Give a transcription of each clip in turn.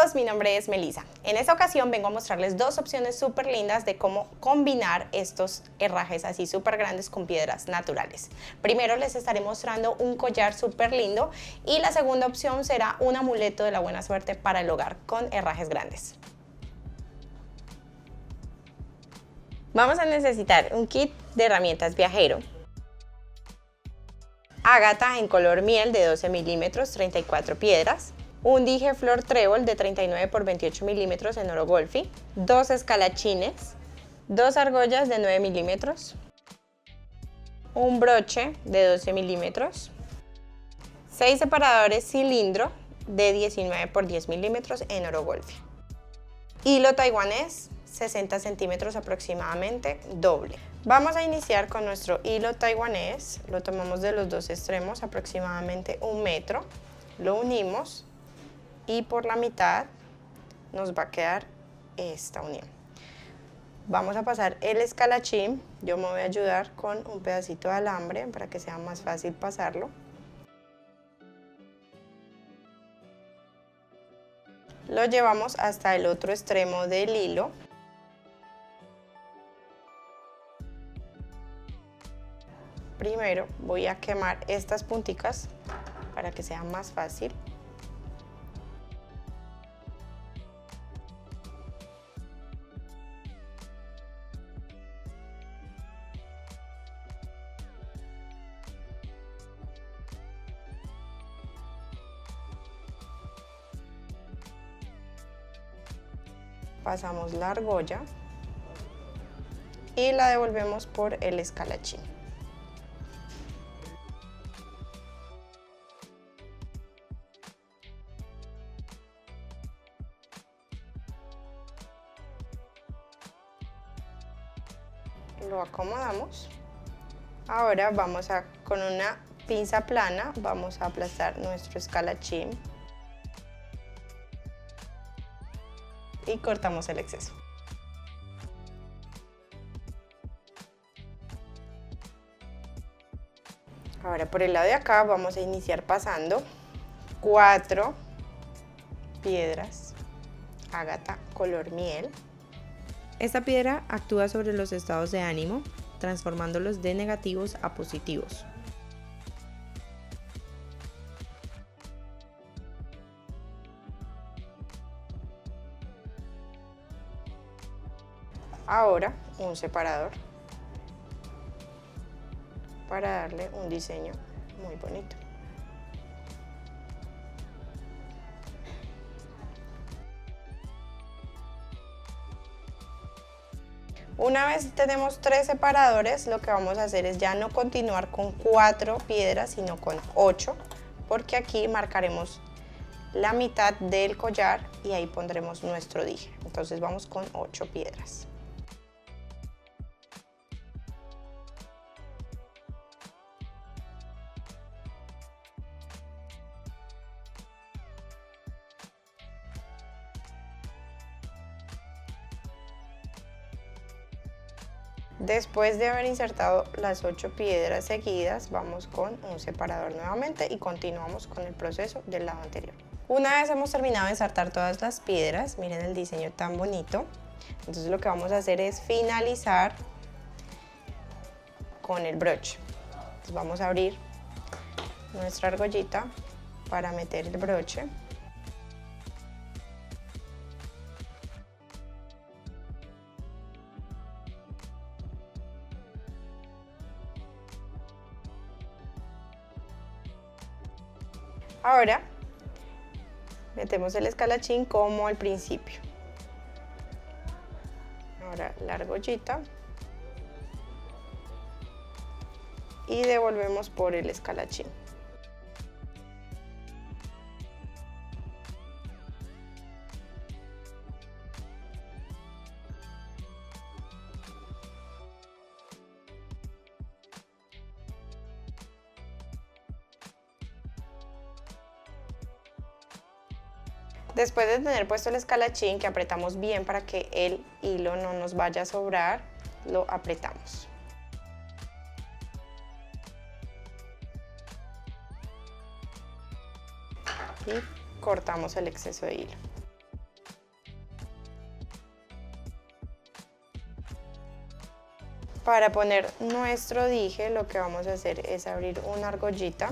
todos, mi nombre es Melissa. En esta ocasión vengo a mostrarles dos opciones súper lindas de cómo combinar estos herrajes así súper grandes con piedras naturales. Primero les estaré mostrando un collar súper lindo y la segunda opción será un amuleto de la buena suerte para el hogar con herrajes grandes. Vamos a necesitar un kit de herramientas viajero. Ágata en color miel de 12 milímetros, 34 piedras. Un dije flor trébol de 39 por 28 milímetros en orogolfi, dos escalachines, dos argollas de 9 milímetros, un broche de 12 milímetros, 6 separadores cilindro de 19 por 10 milímetros en orogolfi, hilo taiwanés 60 centímetros aproximadamente doble. Vamos a iniciar con nuestro hilo taiwanés, lo tomamos de los dos extremos aproximadamente un metro, lo unimos y por la mitad nos va a quedar esta unión. Vamos a pasar el escalachín, yo me voy a ayudar con un pedacito de alambre para que sea más fácil pasarlo. Lo llevamos hasta el otro extremo del hilo. Primero voy a quemar estas punticas para que sea más fácil. Pasamos la argolla y la devolvemos por el escalachín. Lo acomodamos. Ahora vamos a, con una pinza plana, vamos a aplastar nuestro escalachín. Y cortamos el exceso. Ahora por el lado de acá vamos a iniciar pasando 4 piedras ágata color miel. Esta piedra actúa sobre los estados de ánimo, transformándolos de negativos a positivos. Ahora un separador para darle un diseño muy bonito. Una vez tenemos 3 separadores, lo que vamos a hacer es ya no continuar con 4 piedras, sino con 8, porque aquí marcaremos la mitad del collar y ahí pondremos nuestro dije. Entonces vamos con 8 piedras. Después de haber insertado las 8 piedras seguidas, vamos con un separador nuevamente y continuamos con el proceso del lado anterior. Una vez hemos terminado de insertar todas las piedras, miren el diseño tan bonito. Entonces lo que vamos a hacer es finalizar con el broche. Entonces vamos a abrir nuestra argollita para meter el broche. Ahora metemos el escalachín como al principio. Ahora la argollita y devolvemos por el escalachín. Después de tener puesto el escalachín, que apretamos bien para que el hilo no nos vaya a sobrar, lo apretamos. Y cortamos el exceso de hilo. Para poner nuestro dije, lo que vamos a hacer es abrir una argollita.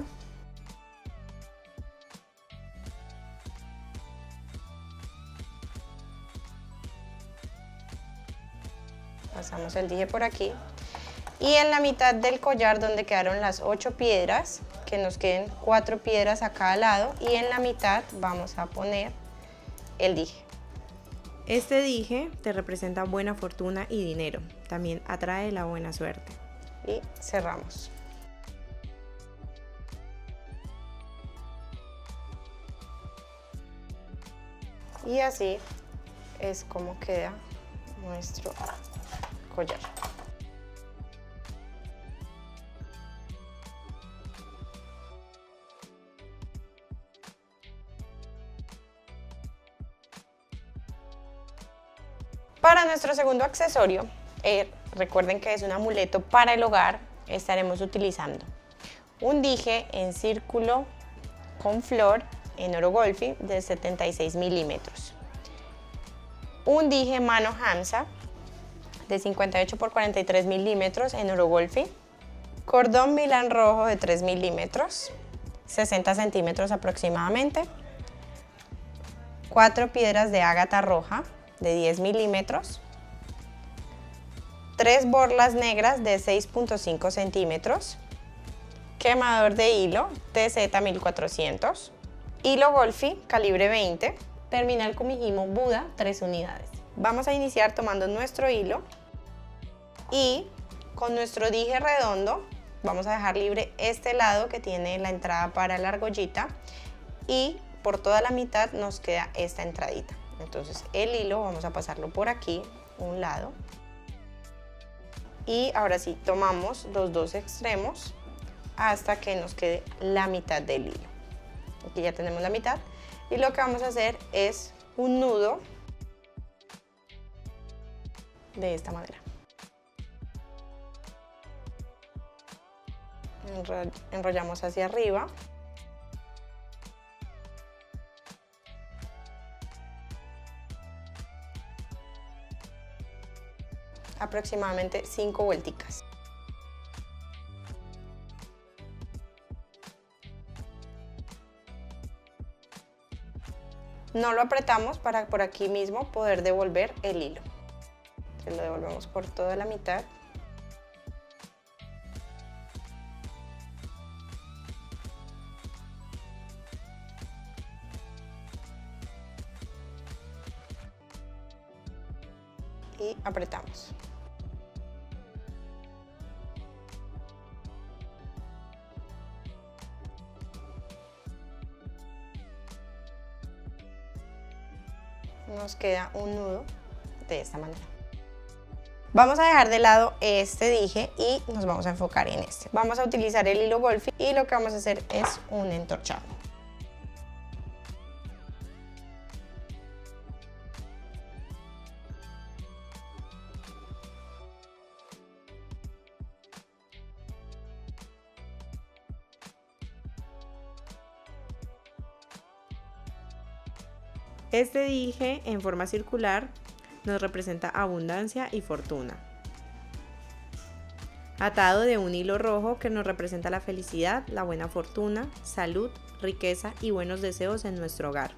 Pasamos el dije por aquí. Y en la mitad del collar, donde quedaron las 8 piedras, que nos queden 4 piedras a cada lado, y en la mitad vamos a poner el dije. Este dije te representa buena fortuna y dinero. También atrae la buena suerte. Y cerramos. Y así es como queda nuestro collar. Para nuestro segundo accesorio, recuerden que es un amuleto para el hogar, estaremos utilizando un dije en círculo con flor en orogolfi de 76 milímetros, un dije mano Hamsa de 58 por 43 milímetros en orogolfi, cordón milán rojo de 3 milímetros, 60 centímetros aproximadamente, 4 piedras de ágata roja de 10 milímetros, 3 borlas negras de 6.5 centímetros, quemador de hilo TZ1400, hilo golfi calibre 20, terminal Kumihimo Buda 3 unidades. Vamos a iniciar tomando nuestro hilo y con nuestro dije redondo vamos a dejar libre este lado que tiene la entrada para la argollita y por toda la mitad nos queda esta entradita. Entonces el hilo vamos a pasarlo por aquí, un lado, y ahora sí tomamos los dos extremos hasta que nos quede la mitad del hilo. Aquí ya tenemos la mitad y lo que vamos a hacer es un nudo de esta manera. Enrollamos hacia arriba. Aproximadamente 5 vuelticas. No lo apretamos para por aquí mismo poder devolver el hilo. Entonces lo devolvemos por toda la mitad. Y apretamos. Nos queda un nudo de esta manera. Vamos a dejar de lado este dije y nos vamos a enfocar en este. Vamos a utilizar el hilo golfi y lo que vamos a hacer es un entorchado. Este dije en forma circular nos representa abundancia y fortuna. Atado de un hilo rojo que nos representa la felicidad, la buena fortuna, salud, riqueza y buenos deseos en nuestro hogar.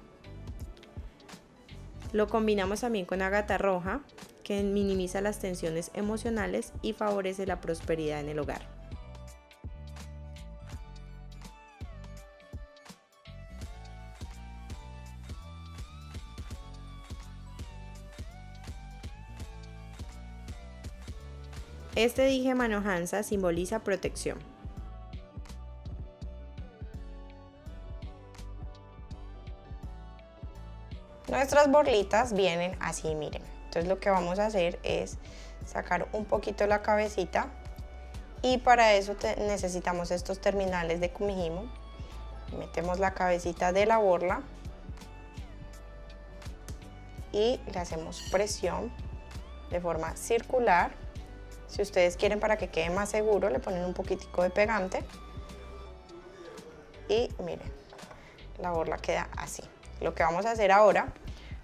Lo combinamos también con ágata roja que minimiza las tensiones emocionales y favorece la prosperidad en el hogar. Este dije mano Hamsa simboliza protección. Nuestras borlitas vienen así, miren. Entonces lo que vamos a hacer es sacar un poquito la cabecita y para eso necesitamos estos terminales de Kumihimo. Metemos la cabecita de la borla y le hacemos presión de forma circular. Si ustedes quieren, para que quede más seguro, le ponen un poquitico de pegante y miren, la borla queda así. Lo que vamos a hacer ahora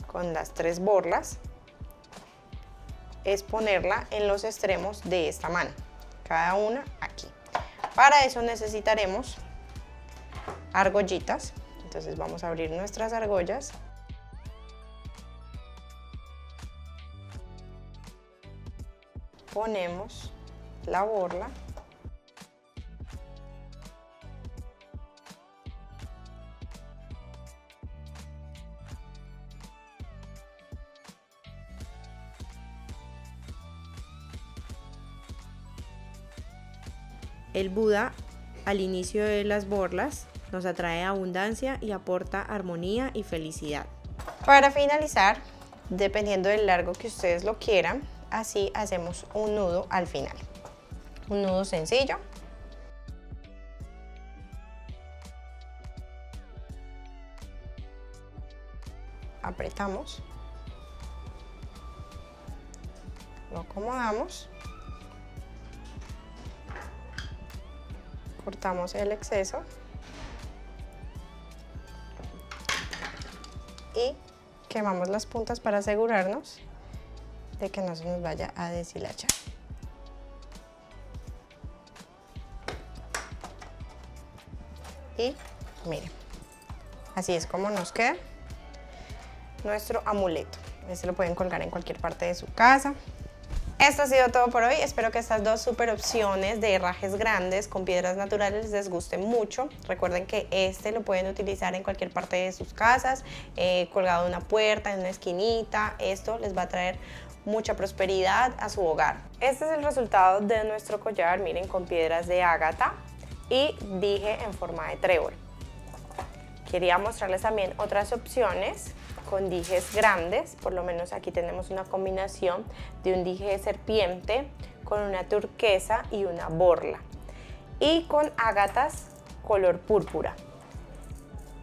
con las 3 borlas es ponerla en los extremos de esta mano, cada una aquí. Para eso necesitaremos argollitas, entonces vamos a abrir nuestras argollas. Ponemos la borla. El Buda, al inicio de las borlas, nos atrae abundancia y aporta armonía y felicidad. Para finalizar, dependiendo del largo que ustedes lo quieran, así hacemos un nudo al final. Un nudo sencillo. Apretamos. Lo acomodamos. Cortamos el exceso y quemamos las puntas para asegurarnos de que no se nos vaya a deshilachar. Y miren, así es como nos queda nuestro amuleto. Este lo pueden colgar en cualquier parte de su casa. Esto ha sido todo por hoy, espero que estas dos super opciones de herrajes grandes con piedras naturales les gusten mucho. Recuerden que este lo pueden utilizar en cualquier parte de sus casas, colgado en una puerta, en una esquinita. Esto les va a traer mucha prosperidad a su hogar. Este es el resultado de nuestro collar, miren, con piedras de ágata y dije en forma de trébol. Quería mostrarles también otras opciones con dijes grandes, por lo menos aquí tenemos una combinación de un dije de serpiente con una turquesa y una borla y con ágatas color púrpura.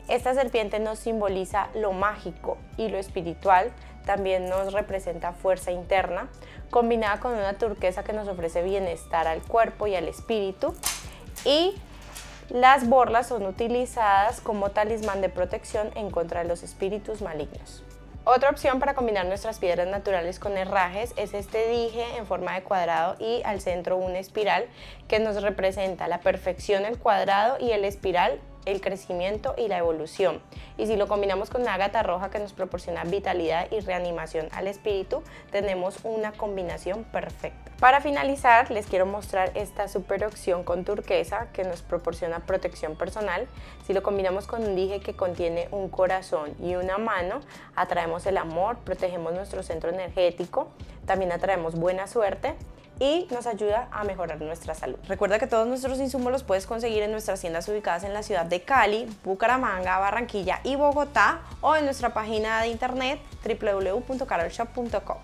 Esta serpiente nos simboliza lo mágico y lo espiritual, también nos representa fuerza interna, combinada con una turquesa que nos ofrece bienestar al cuerpo y al espíritu, y las borlas son utilizadas como talismán de protección en contra de los espíritus malignos. Otra opción para combinar nuestras piedras naturales con herrajes es este dije en forma de cuadrado y al centro una espiral que nos representa la perfección, el cuadrado y el espiral, el crecimiento y la evolución. Y si lo combinamos con una ágata roja que nos proporciona vitalidad y reanimación al espíritu, tenemos una combinación perfecta. Para finalizar, les quiero mostrar esta super opción con turquesa que nos proporciona protección personal. Si lo combinamos con un dije que contiene un corazón y una mano, atraemos el amor, protegemos nuestro centro energético, también atraemos buena suerte y nos ayuda a mejorar nuestra salud. Recuerda que todos nuestros insumos los puedes conseguir en nuestras tiendas ubicadas en la ciudad de Cali, Bucaramanga, Barranquilla y Bogotá, o en nuestra página de internet www.carolshop.com.